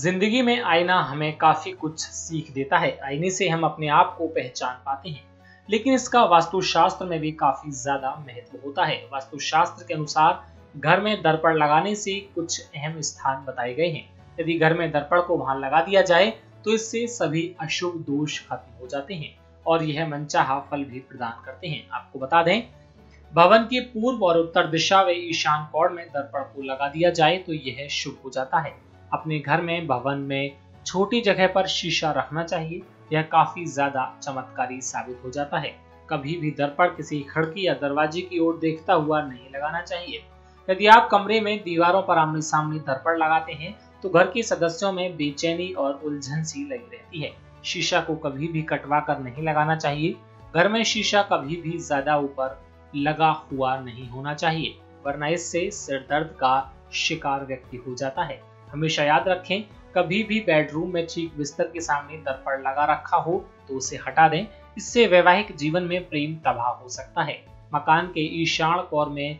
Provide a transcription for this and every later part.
जिंदगी में आईना हमें काफी कुछ सीख देता है। आईने से हम अपने आप को पहचान पाते हैं, लेकिन इसका वास्तुशास्त्र में भी काफी ज्यादा महत्व होता है। वास्तुशास्त्र के अनुसार घर में दर्पण लगाने से कुछ अहम स्थान बताए गए हैं। यदि घर में दर्पण को वहां लगा दिया जाए तो इससे सभी अशुभ दोष खत्म हो जाते हैं और यह मनचाहा फल भी प्रदान करते हैं। आपको बता दें, भवन के पूर्व और उत्तर दिशा व ईशान कोण में दर्पण को लगा दिया जाए तो यह शुभ हो जाता है। अपने घर में, भवन में छोटी जगह पर शीशा रखना चाहिए, यह काफी ज्यादा चमत्कारी साबित हो जाता है। कभी भी दर्पण किसी खिड़की या दरवाजे की ओर देखता हुआ नहीं लगाना चाहिए। यदि आप कमरे में दीवारों पर आमने सामने दर्पण लगाते हैं तो घर के सदस्यों में बेचैनी और उलझन सी लगी रहती है। शीशा को कभी भी कटवा कर नहीं लगाना चाहिए। घर में शीशा कभी भी ज्यादा ऊपर लगा हुआ नहीं होना चाहिए, वरना इससे सिरदर्द का शिकार व्यक्ति हो जाता है। हमेशा याद रखें, कभी भी बेडरूम में ठीक बिस्तर के सामने दर्पण लगा रखा हो तो उसे हटा दें। इससे वैवाहिक जीवन में प्रेम तबाह हो सकता है। मकान के ईशान कोण में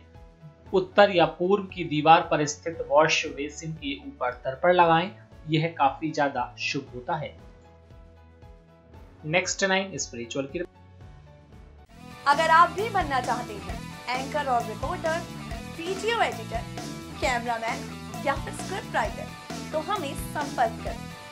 उत्तर या पूर्व की दीवार पर स्थित वॉश बेसिन के ऊपर दर्पण लगाएं, यह काफी ज्यादा शुभ होता है। Next9Spiritual की अगर आप भी बनना चाहते हैं एंकर और रिपोर्टर, वीडियो एडिटर, कैमरामैन या फिर स्क्रिप्ट राइटर, तो हमें संपर्क करें।